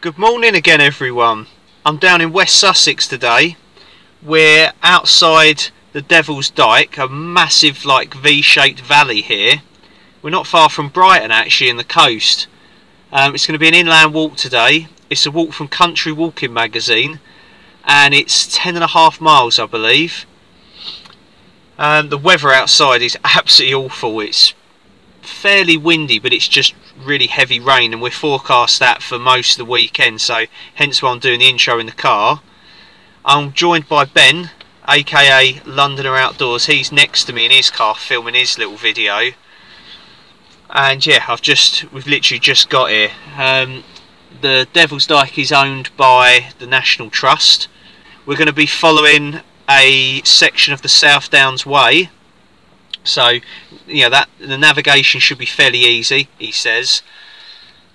Good morning again everyone. I'm down in West Sussex today. We're outside the Devil's Dyke, a massive like V-shaped valley here. We're not far from Brighton actually, in the coast. It's going to be an inland walk today. It's a walk from Country Walking Magazine and it's 10.5 miles I believe. The weather outside is absolutely awful. It's fairly windy but it's just really heavy rain, and we're forecast that for most of the weekend, so hence why I'm doing the intro in the car. I'm joined by Ben, aka Londoner Outdoors. He's next to me in his car filming his little video, and yeah, we've literally just got here. The Devil's Dyke is owned by the National Trust. We're going to be following a section of the South Downs Way. So, you know, that the navigation should be fairly easy, he says.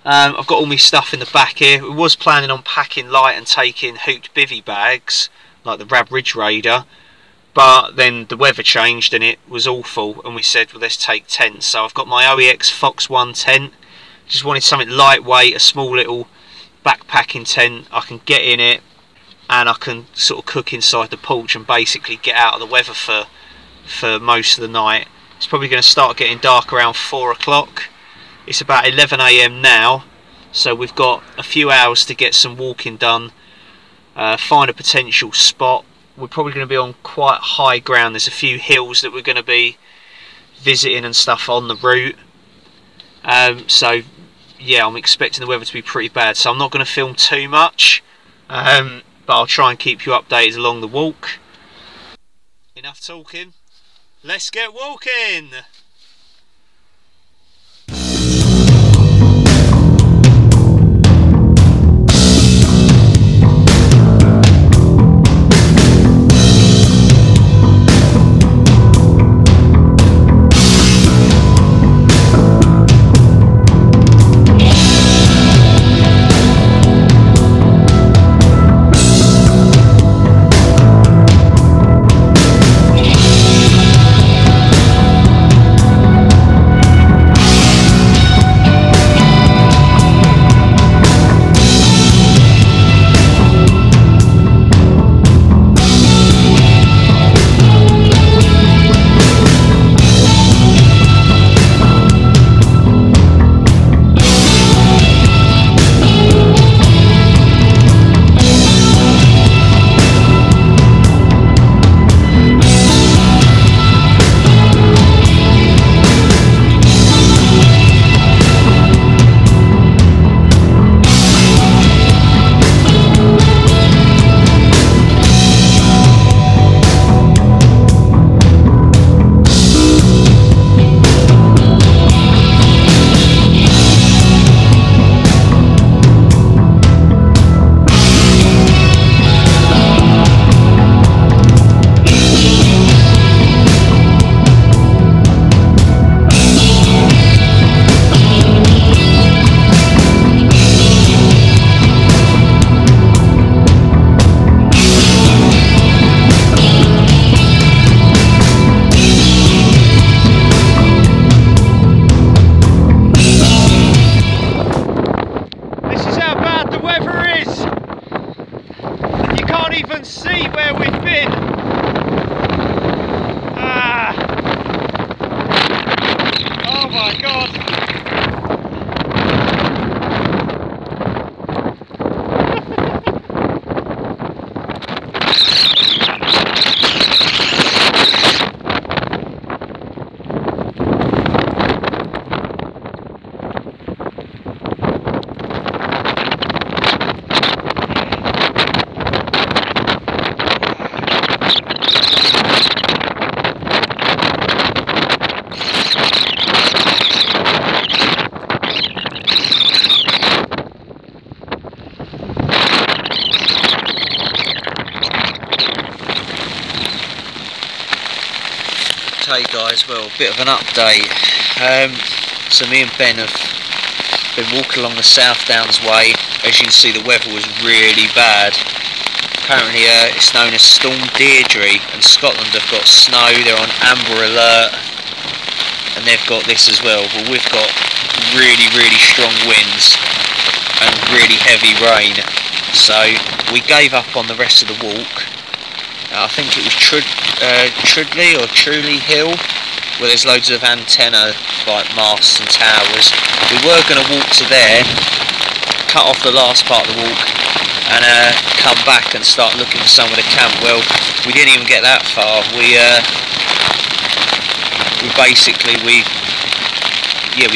I've got all my stuff in the back here. I was planning on packing light and taking hooped bivvy bags, like the Rab Ridge Raider, but then the weather changed and it was awful, and we said, well, let's take tents. So I've got my OEX Fox 1 tent. Just wanted something lightweight, a small little backpacking tent. I can get in it, and I can sort of cook inside the porch and basically get out of the weather for most of the night. It's probably going to start getting dark around 4 o'clock. It's about 11 AM now, so we've got a few hours to get some walking done, find a potential spot. We're probably going to be on quite high ground. There's a few hills that we're going to be visiting and stuff on the route. So yeah, I'm expecting the weather to be pretty bad, so I'm not going to film too much, but I'll try and keep you updated along the walk. Enough talking. Let's get walking! Hey guys, well, a bit of an update. So me and Ben have been walking along the South Downs Way. As you can see, the weather was really bad. Apparently it's known as Storm Deirdre, and Scotland have got snow, they're on amber alert, and they've got this as well. But we've got really, really strong winds. and really heavy rain, so we gave up on the rest of the walk. I think it was Truleigh or Truleigh Hill, where there's loads of antenna like masts and towers. We were going to walk to there, cut off the last part of the walk, and come back and start looking for somewhere to camp. Well, we didn't even get that far. We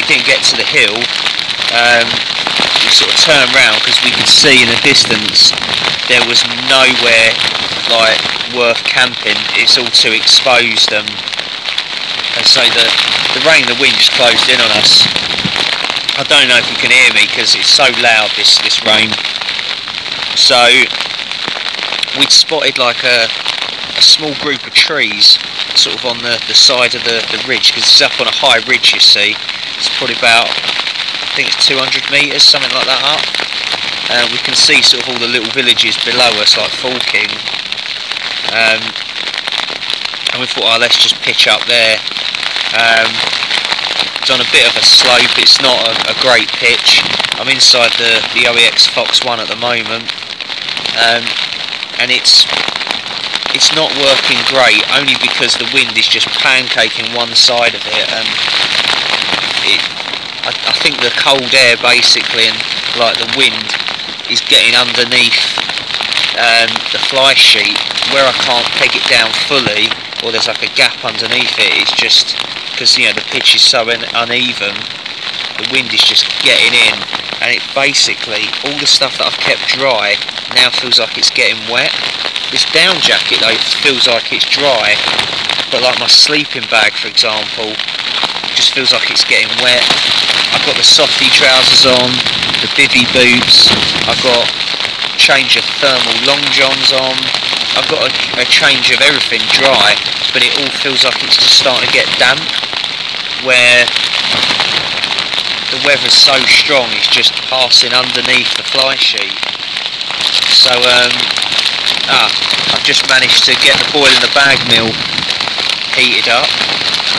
didn't get to the hill. We sort of turned round because we could see in the distance there was nowhere like worth camping. It's all too exposed, and so the rain, the wind just closed in on us. I don't know if you can hear me because it's so loud, this rain. So we'd spotted like a small group of trees sort of on the side of the ridge, because it's up on a high ridge, you see. It's probably about, I think it's 200 metres, something like that up. We can see sort of all the little villages below us, like Fulking. And we thought, oh, let's just pitch up there. It's on a bit of a slope, it's not a great pitch. I'm inside the OEX Fox 1 at the moment, and it's not working great, only because the wind is just pancaking one side of it, and I think the cold air basically and like the wind is getting underneath the fly sheet where I can't peg it down fully, or there's like a gap underneath it. It's just because, you know, the pitch is so uneven, the wind is just getting in, and it basically, all the stuff that I've kept dry now feels like it's getting wet. This down jacket though feels like it's dry, but like my sleeping bag for example, it just feels like it's getting wet. I've got the softy trousers on, the bivvy boots, I've got a change of thermal long johns on, I've got a change of everything dry, but it all feels like it's just starting to get damp, where the weather's so strong it's just passing underneath the fly sheet. So I've just managed to get the boil in the bag mill heated up.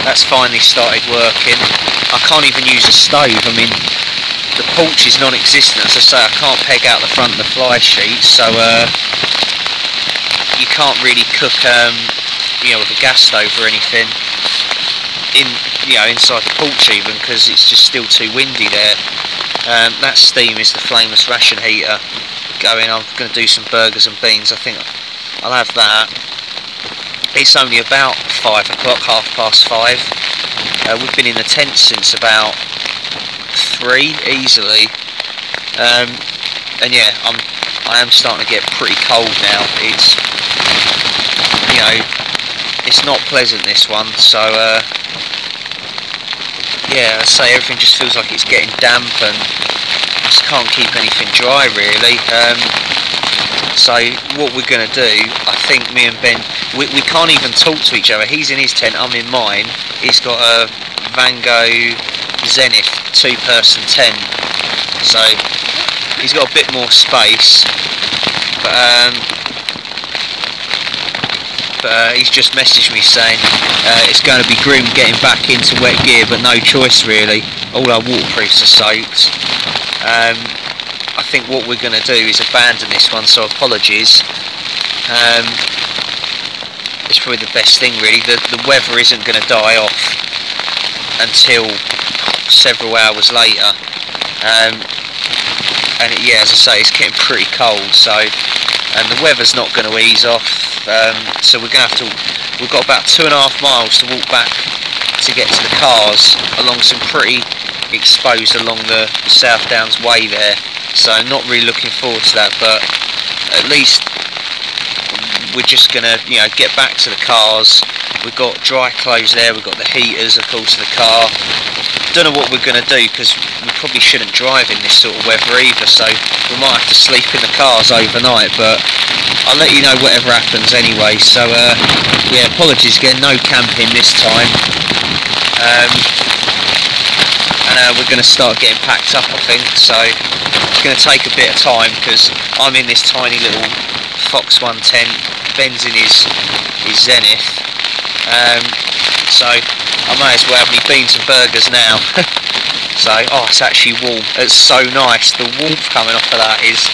That's finally started working. I can't even use a stove. I mean, the porch is non-existent. As I say, I can't peg out the front of the fly sheet, so you can't really cook, you know, with a gas stove or anything inside the porch even, because it's just still too windy there. That steam is the flameless ration heater going. I'm going to do some burgers and beans. I think I'll have that. It's only about 5 o'clock, 5:30. We've been in the tent since about 3 easily, and yeah, I am starting to get pretty cold now. It's, you know, it's not pleasant, this one. So yeah, I say everything just feels like it's getting damp, and I just can't keep anything dry really. So what we're going to do, I think me and Ben, we can't even talk to each other. He's in his tent, I'm in mine. He's got a Vango Zenith 2-person tent, so he's got a bit more space. But he's just messaged me saying it's going to be grim getting back into wet gear, but no choice really. All our waterproofs are soaked. I think what we're going to do is abandon this one, so apologies. It's probably the best thing really. The weather isn't going to die off until several hours later. And yeah, as I say, it's getting pretty cold, so, and the weather's not going to ease off. So we're going to have to, we've got about 2.5 miles to walk back to get to the cars, along some pretty exposed, along the South Downs Way there, so I'm not really looking forward to that, but at least we're just going to, you know, get back to the cars. We've got dry clothes there, we've got the heaters of course to the car. Don't know what we're going to do, because we probably shouldn't drive in this sort of weather either, so we might have to sleep in the cars overnight, but I'll let you know whatever happens anyway. So yeah, apologies again, no camping this time. And we're going to start getting packed up, I think, so it's going to take a bit of time, because I'm in this tiny little Fox 1 tent, Ben's in his Zenith. So I may as well have me beans and burgers now. So, oh, it's actually wool. It's so nice. The wool coming off of that is...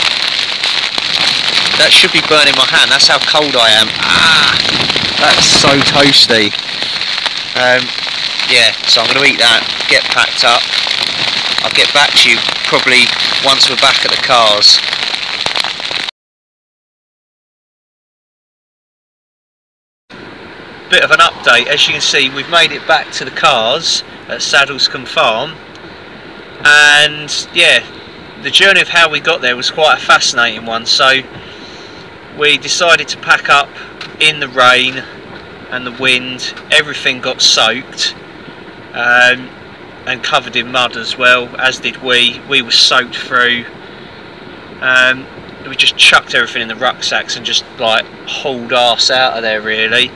that should be burning my hand. That's how cold I am. Ah, that's so toasty. Yeah, so I'm going to eat that, get packed up. I'll get back to you probably once we're back at the cars. Bit of an update. As you can see, we've made it back to the cars at Saddlescombe Farm, and yeah, the journey of how we got there was quite a fascinating one. So we decided to pack up in the rain and the wind. Everything got soaked and covered in mud as well, as did we. We were soaked through. We just chucked everything in the rucksacks and just like hauled arse out of there really.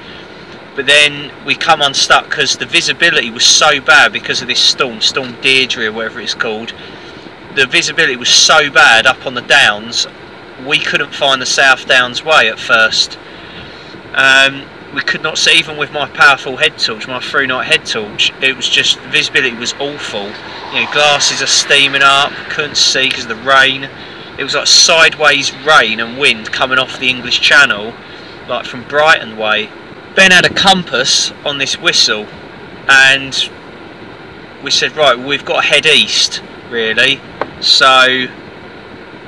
But then we come unstuck because the visibility was so bad because of this storm, Storm Deirdre or whatever it's called. The visibility was so bad up on the downs, we couldn't find the South Downs Way at first. We could not see, even with my powerful head torch, my through night head torch, it was just, visibility was awful. You know, glasses are steaming up, couldn't see because of the rain. It was like sideways rain and wind coming off the English Channel, like from Brighton way. Ben had a compass on this whistle and we said, right, we've got to head east really. So,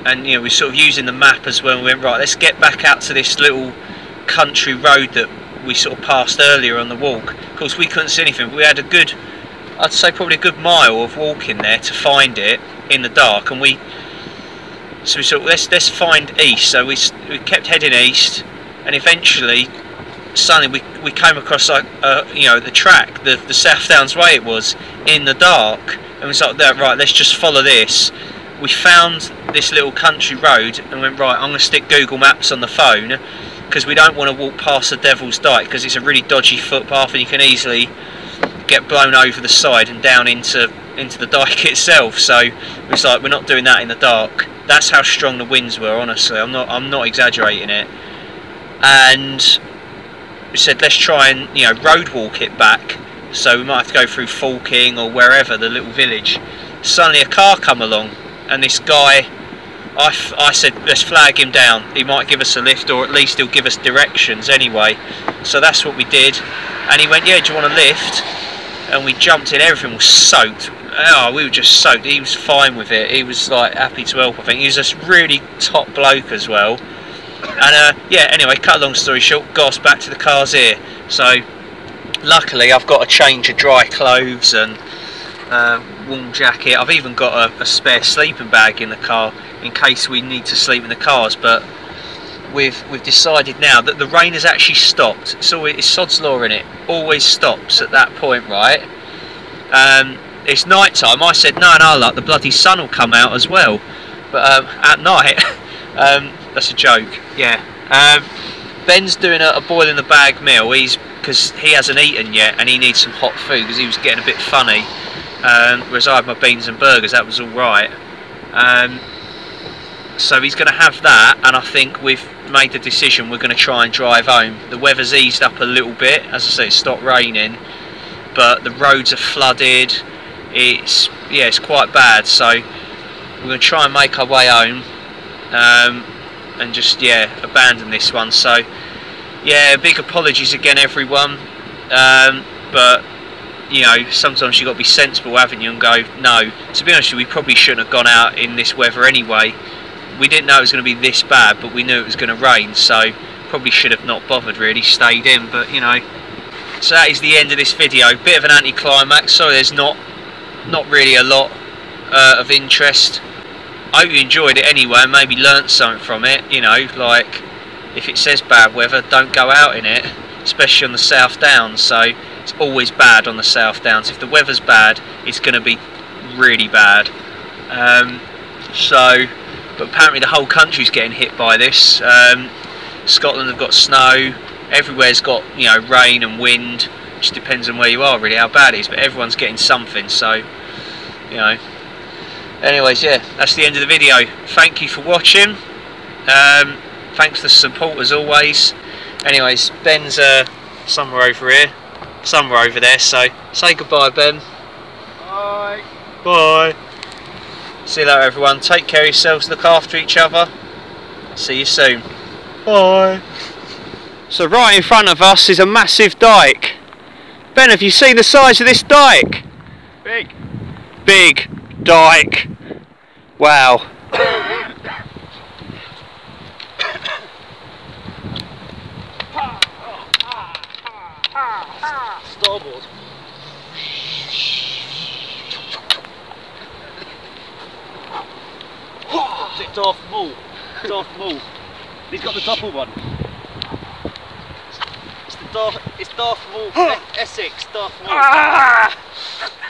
and you know, we're sort of using the map as well. We went, right, let's get back out to this little country road that we sort of passed earlier on the walk. Of course we couldn't see anything, but we had a good, I'd say probably a good mile of walking there to find it in the dark. And we, so we sort of, let's find east. So we kept heading east, and eventually suddenly we came across, like, you know, the track, the South Downs Way it was, in the dark. And we started there, right, let's just follow this. We found this little country road and went, right, I'm going to stick Google Maps on the phone because we don't want to walk past the Devil's Dyke because it's a really dodgy footpath and you can easily get blown over the side and down into the dyke itself. So it was like, we're not doing that in the dark. That's how strong the winds were, honestly. I'm not exaggerating it. And we said, let's try and, you know, road walk it back, so we might have to go through Fulking or wherever, the little village. Suddenly a car come along, and this guy, I said, let's flag him down, he might give us a lift, or at least he'll give us directions anyway. So that's what we did, and he went, yeah, do you want a lift? And we jumped in, everything was soaked. Oh, we were just soaked. He was fine with it, he was like happy to help, I think. He was this really top bloke as well. And yeah, anyway, cut a long story short, got us back to the cars here. So luckily I've got a change of dry clothes and warm jacket. I've even got a spare sleeping bag in the car in case we need to sleep in the cars. But we've decided now that the rain has actually stopped. So it's sod's law in it, always stops at that point, right? It's night time. I said no, like the bloody sun will come out as well, but at night. That's a joke, yeah. Ben's doing a boil in the bag meal, because he hasn't eaten yet and he needs some hot food because he was getting a bit funny. Whereas I had my beans and burgers, that was alright. So he's going to have that, and I think we've made the decision we're going to try and drive home. The weather's eased up a little bit, as I say, it's stopped raining, but the roads are flooded. It's, yeah, it's quite bad, so we're going to try and make our way home. And just, yeah, abandon this one. So yeah, big apologies again everyone, but you know, sometimes you got to be sensible, haven't you, and go, no, to be honest with you, we probably shouldn't have gone out in this weather anyway. We didn't know it was going to be this bad, but we knew it was going to rain, so probably should have not bothered really, stayed in. But you know, so that is the end of this video. Bit of an anticlimax, so there's not really a lot of interest. I hope you enjoyed it anyway, and maybe learnt something from it. You know, like, if it says bad weather, don't go out in it, especially on the South Downs. So it's always bad on the South Downs. If the weather's bad, it's going to be really bad. So, but apparently the whole country's getting hit by this. Scotland have got snow, everywhere's got, you know, rain and wind. It just depends on where you are really, how bad it is, but everyone's getting something. So, you know. Anyways, yeah, that's the end of the video. Thank you for watching. Thanks for the support as always. Anyways, Ben's somewhere over here, somewhere over there, so say goodbye, Ben. Bye. Bye. See you later, everyone. Take care of yourselves, look after each other. See you soon. Bye. So right in front of us is a massive dyke. Ben, have you seen the size of this dyke? Big. Big dyke. Wow. Starboard. Darth Maul. Darth Maul. He's got the double one. It's Darth Maul. Essex. Darth Maul.